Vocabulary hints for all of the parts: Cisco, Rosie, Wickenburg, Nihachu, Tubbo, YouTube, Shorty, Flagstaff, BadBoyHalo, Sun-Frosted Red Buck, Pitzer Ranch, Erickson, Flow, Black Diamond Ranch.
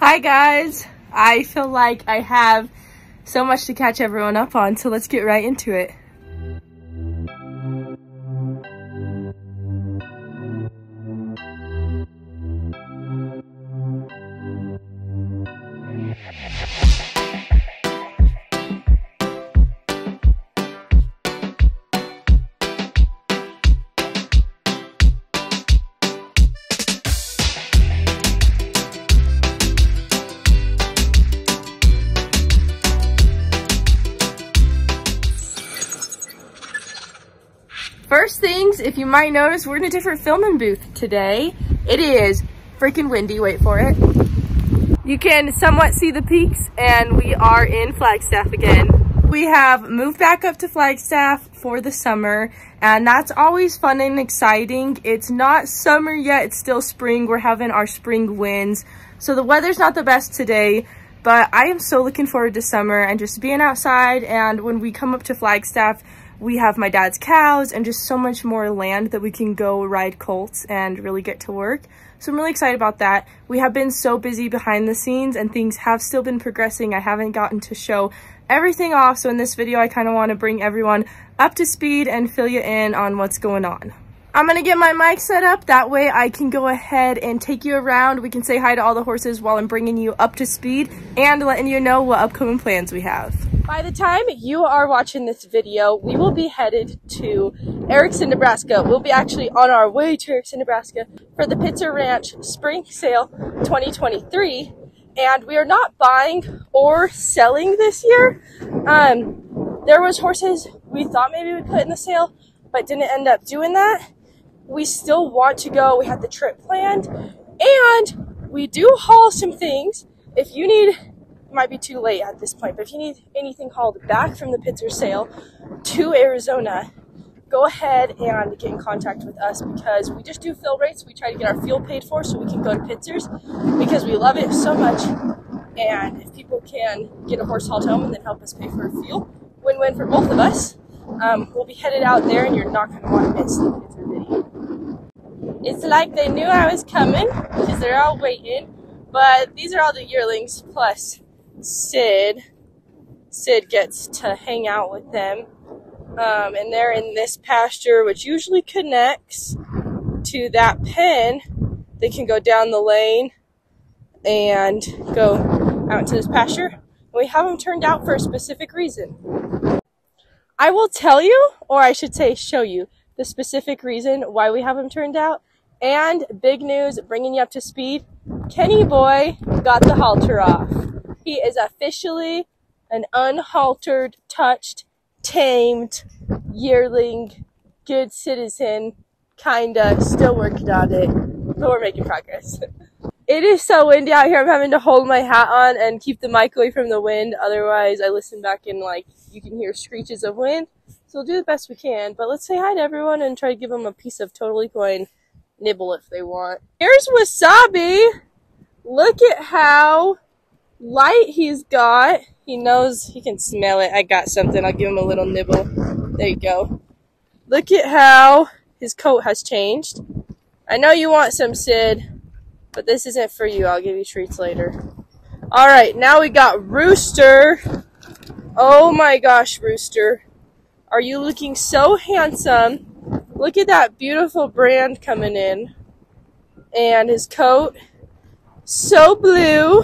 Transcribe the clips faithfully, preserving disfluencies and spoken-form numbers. Hi guys, I feel like I have so much to catch everyone up on, so let's get right into it. First things, if you might notice, we're in a different filming booth today. It is freaking windy, wait for it. You can somewhat see the peaks, and we are in Flagstaff again. We have moved back up to Flagstaff for the summer, and that's always fun and exciting. It's not summer yet, it's still spring. We're having our spring winds. So the weather's not the best today, but I am so looking forward to summer and just being outside. And when we come up to Flagstaff, we have my dad's cows and just so much more land that we can go ride colts and really get to work. So I'm really excited about that. We have been so busy behind the scenes and things have still been progressing. I haven't gotten to show everything off. So in this video, I kind of want to bring everyone up to speed and fill you in on what's going on. I'm going to get my mic set up. That way I can go ahead and take you around. We can say hi to all the horses while I'm bringing you up to speed and letting you know what upcoming plans we have. By the time you are watching this video, we will be headed to Erickson, Nebraska. We'll be actually on our way to Erickson, Nebraska for the Pitzer Ranch Spring Sale twenty twenty-three. And we are not buying or selling this year. Um, there was horses we thought maybe we'd put in the sale, but didn't end up doing that. We still want to go. We had the trip planned. And we do haul some things. If you need... might be too late at this point, but if you need anything hauled back from the Pitzer sale to Arizona, go ahead and get in contact with us, because we just do fill rates. We try to get our fuel paid for so we can go to Pitzer's because we love it so much. And if people can get a horse hauled home and then help us pay for fuel, win-win for both of us. Um, we'll be headed out there and you're not going to want to miss the Pitzer video. It's like they knew I was coming because they're all waiting, but these are all the yearlings plus Sid, Sid gets to hang out with them, um, and they're in this pasture, which usually connects to that pen. They can go down the lane and go out to this pasture. We have them turned out for a specific reason. I will tell you, or I should say show you, the specific reason why we have them turned out. And big news, bringing you up to speed, Kenny boy got the halter off. He is officially an unhaltered, touched, tamed, yearling, good citizen, kinda, still working on it, but we're making progress. It is so windy out here, I'm having to hold my hat on and keep the mic away from the wind, otherwise I listen back and like, you can hear screeches of wind, so we'll do the best we can, but let's say hi to everyone and try to give them a piece of Totally Coin nibble if they want. Here's Wasabi! Look at how light he's got. He knows he can smell it. I got something. I'll give him a little nibble. There you go. Look at how his coat has changed. I know you want some, Sid, but this isn't for you. I'll give you treats later. All right, now we got Rooster. Oh my gosh, Rooster. Are you looking so handsome? Look at that beautiful brand coming in. And his coat, so blue.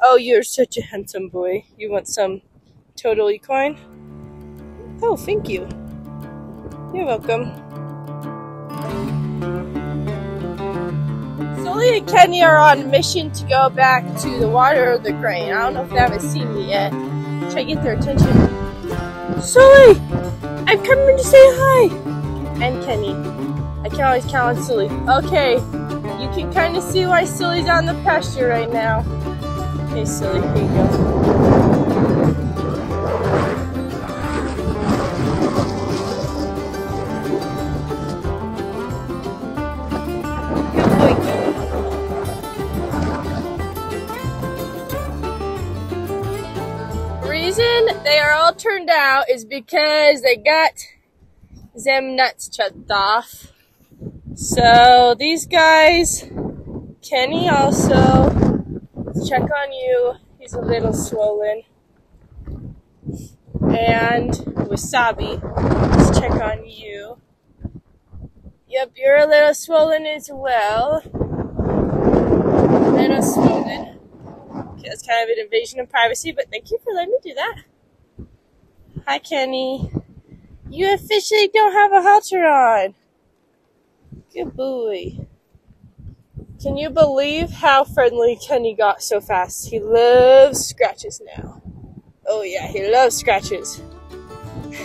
Oh, you're such a handsome boy. You want some Totally Coin? Oh, thank you. You're welcome. Sully and Kenny are on a mission to go back to the water or the grain. I don't know if they haven't seen me yet. Should I get their attention? Sully! I'm coming to say hi! And Kenny. I can always count on Sully. Okay, you can kind of see why Sully's on the pasture right now. Okay, silly, here you go. The reason they are all turned out is because they got them nuts chopped off. So these guys, Kenny also Let's check on you. He's a little swollen. And Wasabi, let's check on you. Yep, you're a little swollen as well. A little swollen. Okay, that's kind of an invasion of privacy, but thank you for letting me do that. Hi, Kenny. You officially don't have a halter on. Good boy. Can you believe how friendly Kenny got so fast? He loves scratches now. Oh yeah, he loves scratches.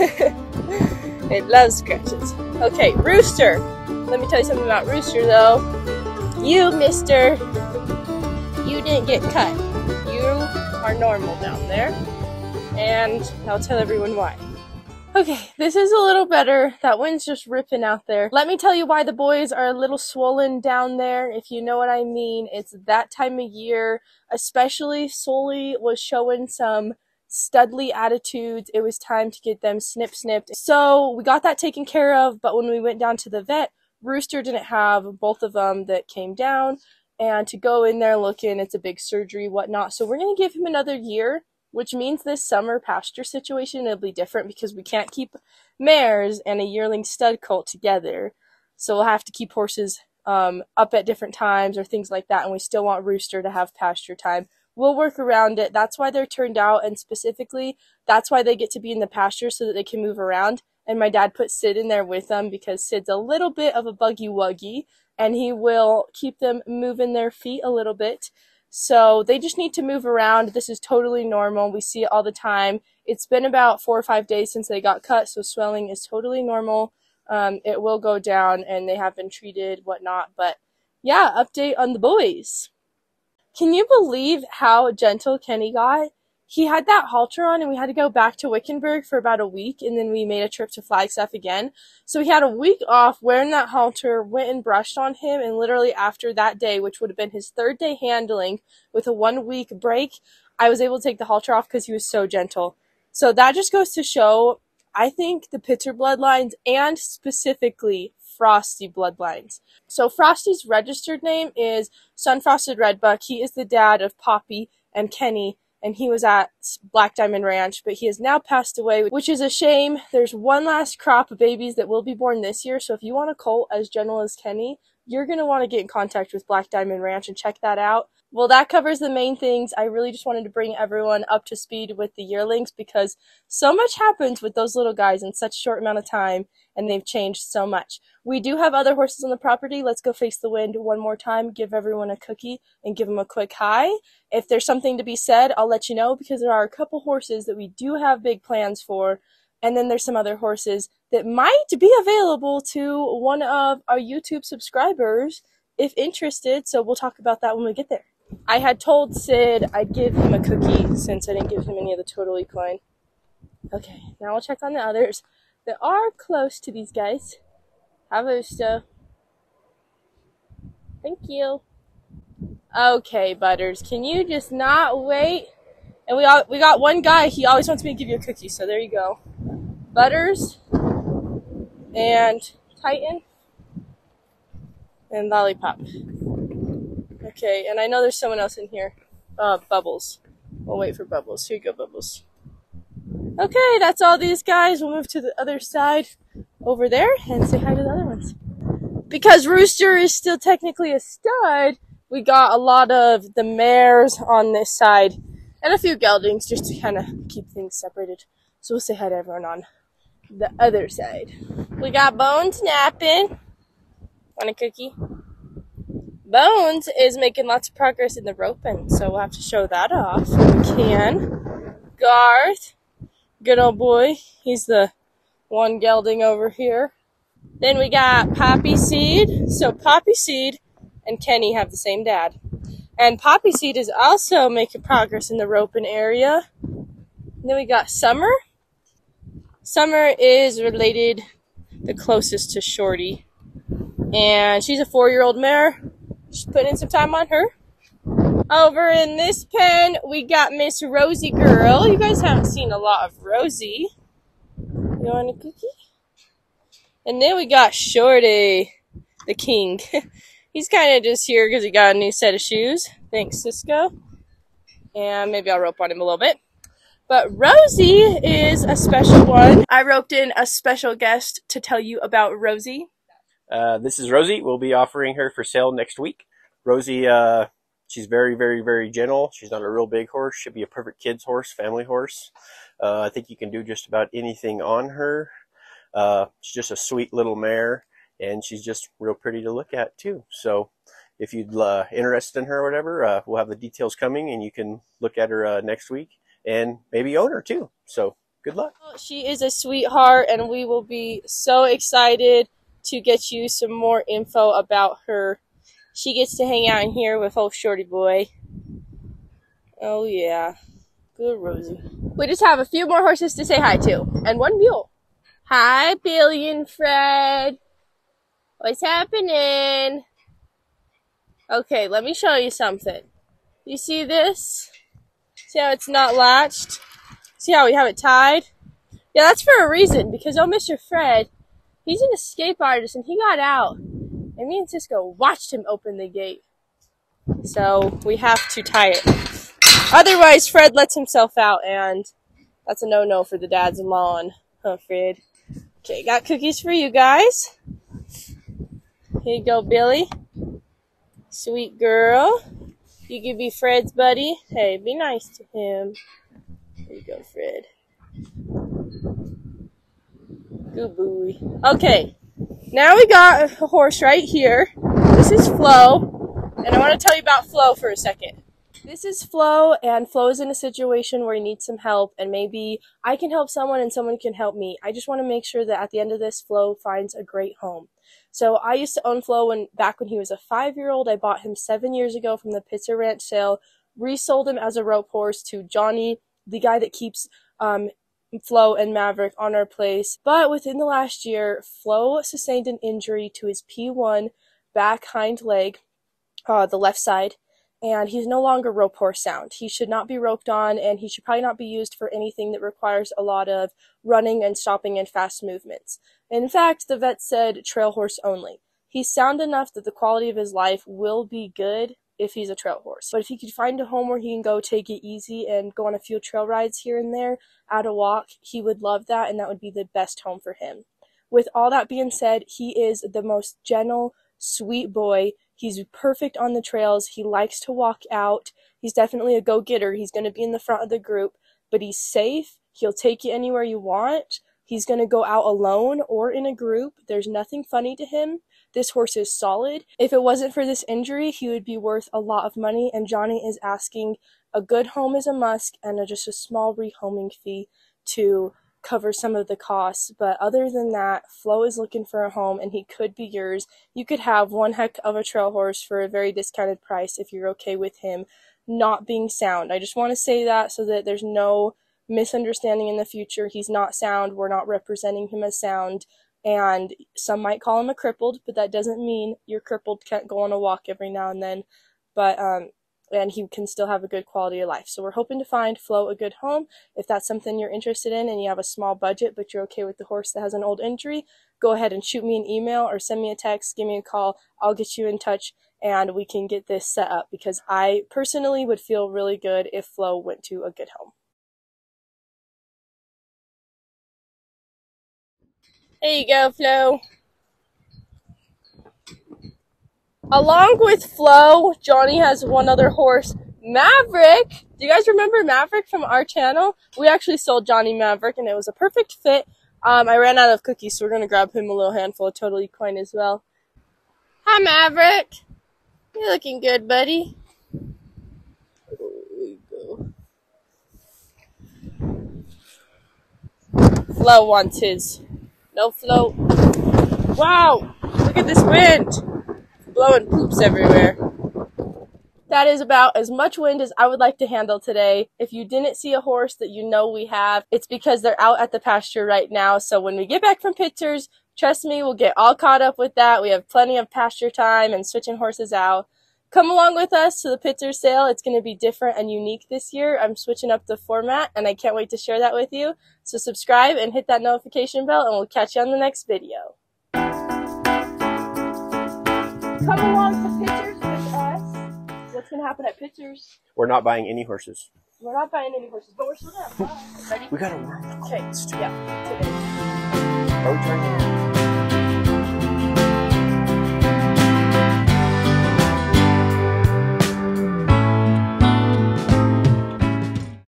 It loves scratches. Okay, Rooster. Let me tell you something about Rooster though. You, mister, you didn't get cut. You are normal down there. And I'll tell everyone why. Okay, this is a little better. That wind's just ripping out there. Let me tell you why the boys are a little swollen down there, if you know what I mean. It's that time of year, especially Sully was showing some studly attitudes. It was time to get them snip-snipped. So we got that taken care of, but when we went down to the vet, Rooster didn't have both of them that came down, and to go in there looking, it's a big surgery, whatnot. So we're going to give him another year, which means this summer pasture situation will be different because we can't keep mares and a yearling stud colt together. So we'll have to keep horses um, up at different times or things like that, and we still want Rooster to have pasture time. We'll work around it. That's why they're turned out, and specifically, that's why they get to be in the pasture so that they can move around. And my dad put Sid in there with them because Sid's a little bit of a buggy-wuggy, and he will keep them moving their feet a little bit. So they just need to move around. This is totally normal. We see it all the time. It's been about four or five days since they got cut, so swelling is totally normal. Um, it will go down, and they have been treated, whatnot. But yeah, update on the boys. Can you believe how gentle Kenny got? He had that halter on, and we had to go back to Wickenburg for about a week, and then we made a trip to Flagstaff again. So he had a week off wearing that halter, went and brushed on him, and literally after that day, which would have been his third day handling with a one-week break, I was able to take the halter off because he was so gentle. So that just goes to show, I think, the Pitzer bloodlines and specifically Frosty bloodlines. So Frosty's registered name is Sun-Frosted Red Buck. He is the dad of Poppy and Kenny, and he was at Black Diamond Ranch, but he has now passed away, which is a shame. There's one last crop of babies that will be born this year, so if you want a colt as gentle as Kenny, you're going to want to get in contact with Black Diamond Ranch and check that out. Well, that covers the main things. I really just wanted to bring everyone up to speed with the yearlings because so much happens with those little guys in such a short amount of time, and they've changed so much. We do have other horses on the property. Let's go face the wind one more time, give everyone a cookie, and give them a quick hi. If there's something to be said, I'll let you know because there are a couple horses that we do have big plans for, and then there's some other horses that might be available to one of our YouTube subscribers if interested, so we'll talk about that when we get there. I had told Sid I'd give him a cookie since I didn't give him any of the total equine. Okay, now we'll check on the others that are close to these guys. Have a gusto. Thank you. Okay, Butters, can you just not wait? And we all, we got one guy, he always wants me to give you a cookie, so there you go. Butters, and Titan, and Lollipop. Okay, and I know there's someone else in here. Uh, Bubbles. We'll wait for Bubbles. Here you go, Bubbles. Okay, that's all these guys. We'll move to the other side over there and say hi to the other ones. Because Rooster is still technically a stud, we got a lot of the mares on this side and a few geldings just to kind of keep things separated. So we'll say hi to everyone on the other side. We got Bones napping. Want a cookie? Bones is making lots of progress in the roping, so we'll have to show that off if we can. Garth, good old boy, he's the one gelding over here. Then we got Poppy Seed, so Poppy Seed and Kenny have the same dad. And Poppy Seed is also making progress in the roping area. And then we got Summer. Summer is related the closest to Shorty, and she's a four-year-old mare. Just putting in some time on her. Over in this pen, we got Miss Rosie Girl. You guys haven't seen a lot of Rosie. You want a cookie? And then we got Shorty, the king. He's kind of just here because he got a new set of shoes. Thanks, Cisco. and maybe I'll rope on him a little bit. But Rosie is a special one. I roped in a special guest to tell you about Rosie. Uh, this is Rosie. We'll be offering her for sale next week. Rosie, uh, she's very, very, very gentle. She's not a real big horse. She'd be a perfect kid's horse, family horse. Uh, I think you can do just about anything on her. Uh, she's just a sweet little mare, and she's just real pretty to look at too. So if you're uh, interested in her or whatever, uh, we'll have the details coming, and you can look at her uh, next week. And maybe own her too. So good luck. She is a sweetheart, and we will be so excited to get you some more info about her. She gets to hang out in here with old Shorty boy. Oh yeah, good Rosie. We just have a few more horses to say hi to, and one mule. Hi, Billy and Fred. What's happening? Okay, let me show you something. You see this? See how it's not latched? See how we have it tied? Yeah, that's for a reason, because oh, Mister Fred, he's an escape artist, and he got out. And me and Cisco watched him open the gate. So we have to tie it. Otherwise, Fred lets himself out, and that's a no-no for the dads in law on, huh, Fred? Okay, got cookies for you guys. Here you go, Billy. Sweet girl. You could be Fred's buddy. Hey, be nice to him. There you go, Fred. Good boy. Okay, now we got a horse right here. This is Flow, and I want to tell you about Flow for a second. This is Flow, and Flow is in a situation where he needs some help, and maybe I can help someone and someone can help me. I just want to make sure that at the end of this, Flow finds a great home. So I used to own Flo when, back when he was a five-year-old. I bought him seven years ago from the Pitzer Ranch sale, resold him as a rope horse to Johnny, the guy that keeps um, Flo and Maverick on our place. But within the last year, Flo sustained an injury to his P one back hind leg, uh, the left side, and he's no longer rope horse sound. He should not be roped on, and he should probably not be used for anything that requires a lot of running and stopping and fast movements. In fact, the vet said trail horse only. He's sound enough that the quality of his life will be good if he's a trail horse. But if he could find a home where he can go take it easy and go on a few trail rides here and there, out a walk, he would love that, and that would be the best home for him. With all that being said, he is the most gentle, sweet boy. He's perfect on the trails. He likes to walk out. He's definitely a go-getter. He's going to be in the front of the group, but he's safe. He'll take you anywhere you want. He's going to go out alone or in a group. There's nothing funny to him. This horse is solid. If it wasn't for this injury, he would be worth a lot of money, and Johnny is asking a good home is a must and a, just a small rehoming fee to cover some of the costs. But other than that, Flo is looking for a home, and he could be yours. You could have one heck of a trail horse for a very discounted price if you're okay with him not being sound. I just want to say that so that there's no misunderstanding in the future. He's not sound. We're not representing him as sound, and some might call him a crippled, but that doesn't mean you're crippled, can't go on a walk every now and then. But um and he can still have a good quality of life. So we're hoping to find Flo a good home. If that's something you're interested in and you have a small budget, but you're okay with the horse that has an old injury, go ahead and shoot me an email or send me a text, give me a call. I'll get you in touch, and we can get this set up, because I personally would feel really good if Flo went to a good home. There you go, Flo. Along with Flo, Johnny has one other horse, Maverick. Do you guys remember Maverick from our channel? We actually sold Johnny Maverick, and it was a perfect fit. Um, I ran out of cookies, so we're going to grab him a little handful of total equine as well. Hi, Maverick. You're looking good, buddy. There you go. Flo wants his. No, Flo. Wow, look at this wind. Blowing poops everywhere. That is about as much wind as I would like to handle today. If you didn't see a horse that you know we have, it's because they're out at the pasture right now. So when we get back from Pitzers, trust me, we'll get all caught up with that. We have plenty of pasture time and switching horses out. Come along with us to the Pitzer sale. It's going to be different and unique this year. I'm switching up the format, and I can't wait to share that with you. So subscribe and hit that notification bell, and we'll catch you on the next video. Come along to Pitzer. what's going to happen at Pitzer's. We're not buying any horses. We're not buying any horses, but we're still going to buy. Ready? We got to work. Okay. Yeah. Today. Are we turning?